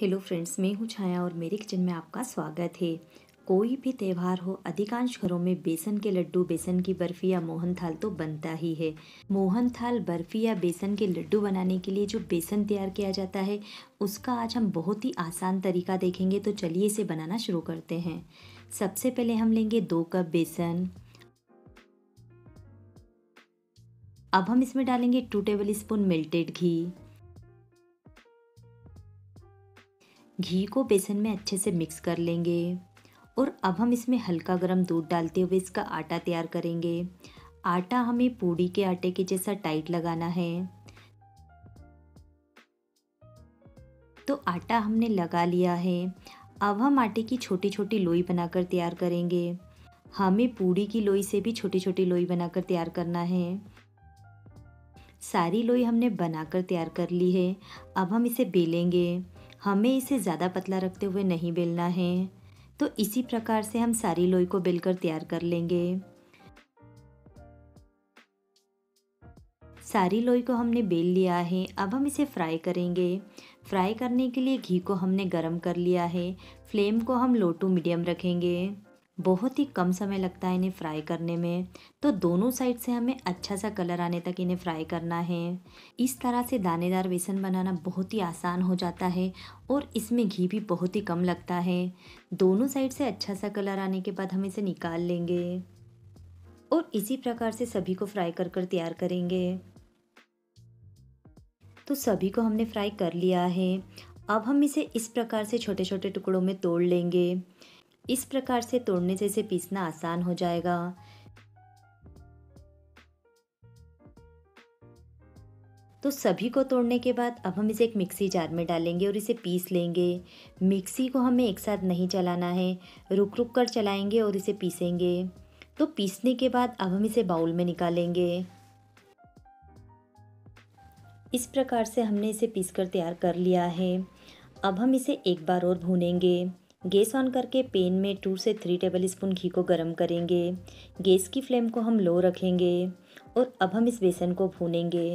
Hello friends, मैं हूँ छाया और मेरे किचन में आपका स्वागत है। कोई भी त्यौहार हो, अधिकांश घरों में बेसन के लड्डू, बेसन की बर्फ़ी या मोहनथाल तो बनता ही है। मोहनथाल, बर्फ़ी या बेसन के लड्डू बनाने के लिए जो बेसन तैयार किया जाता है, उसका आज हम बहुत ही आसान तरीका देखेंगे। तो चलिए इसे बनाना शुरू करते हैं। सबसे पहले हम लेंगे 2 कप बेसन। अब हम इसमें डालेंगे 2 टेबल स्पून मेल्टेड घी। घी को बेसन में अच्छे से मिक्स कर लेंगे और अब हम इसमें हल्का गर्म दूध डालते हुए इसका आटा तैयार करेंगे। आटा हमें पूड़ी के आटे के जैसा टाइट लगाना है। तो आटा हमने लगा लिया है। अब हम आटे की छोटी छोटी लोई बनाकर तैयार करेंगे। हमें पूड़ी की लोई से भी छोटी छोटी लोई बनाकर तैयार करना है। सारी लोई हमने बनाकर तैयार कर ली है। अब हम इसे बेलेंगे। हमें इसे ज़्यादा पतला रखते हुए नहीं बेलना है। तो इसी प्रकार से हम सारी लोई को बेलकर तैयार कर लेंगे। सारी लोई को हमने बेल लिया है। अब हम इसे फ्राई करेंगे। फ्राई करने के लिए घी को हमने गरम कर लिया है। फ्लेम को हम लो टू मीडियम रखेंगे। बहुत ही कम समय लगता है इन्हें फ्राई करने में। तो दोनों साइड से हमें अच्छा सा कलर आने तक इन्हें फ्राई करना है। इस तरह से दानेदार बेसन बनाना बहुत ही आसान हो जाता है और इसमें घी भी बहुत ही कम लगता है। दोनों साइड से अच्छा सा कलर आने के बाद हम इसे निकाल लेंगे और इसी प्रकार से सभी को फ्राई कर कर तैयार करेंगे। तो सभी को हमने फ्राई कर लिया है। अब हम इसे इस प्रकार से छोटे छोटे टुकड़ों में तोड़ लेंगे। इस प्रकार से तोड़ने से इसे पीसना आसान हो जाएगा। तो सभी को तोड़ने के बाद अब हम इसे एक मिक्सी जार में डालेंगे और इसे पीस लेंगे। मिक्सी को हमें एक साथ नहीं चलाना है, रुक रुक कर चलाएंगे और इसे पीसेंगे। तो पीसने के बाद अब हम इसे बाउल में निकालेंगे। इस प्रकार से हमने इसे पीस कर तैयार कर लिया है। अब हम इसे एक बार और भूनेंगे। गैस ऑन करके पैन में 2 से 3 टेबल स्पून घी को गरम करेंगे। गैस की फ्लेम को हम लो रखेंगे और अब हम इस बेसन को भूनेंगे।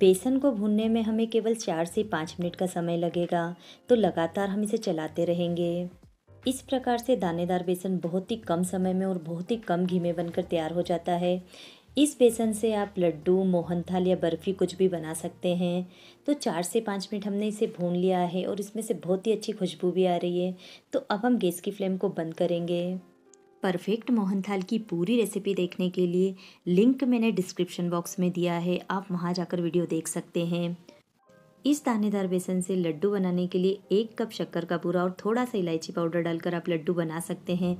बेसन को भूनने में हमें केवल 4 से 5 मिनट का समय लगेगा। तो लगातार हम इसे चलाते रहेंगे। इस प्रकार से दानेदार बेसन बहुत ही कम समय में और बहुत ही कम घी में बनकर तैयार हो जाता है। इस बेसन से आप लड्डू, मोहनथाल या बर्फ़ी कुछ भी बना सकते हैं। तो 4 से 5 मिनट हमने इसे भून लिया है और इसमें से बहुत ही अच्छी खुशबू भी आ रही है। तो अब हम गैस की फ्लेम को बंद करेंगे। परफेक्ट मोहनथाल की पूरी रेसिपी देखने के लिए लिंक मैंने डिस्क्रिप्शन बॉक्स में दिया है, आप वहां जाकर वीडियो देख सकते हैं। इस दानेदार बेसन से लड्डू बनाने के लिए 1 कप शक्कर का बूरा और थोड़ा सा इलायची पाउडर डालकर आप लड्डू बना सकते हैं।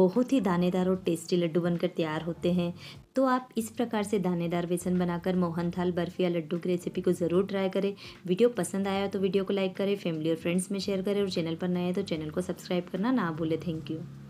बहुत ही दानेदार और टेस्टी लड्डू बनकर तैयार होते हैं। तो आप इस प्रकार से दानेदार बेसन बनाकर मोहनथाल, बर्फ़ी या लड्डू की रेसिपी को ज़रूर ट्राई करें। वीडियो पसंद आया तो वीडियो को लाइक करें, फैमिली और फ्रेंड्स में शेयर करें और चैनल पर नए हैं तो चैनल को सब्सक्राइब करना ना भूलें। Thank you.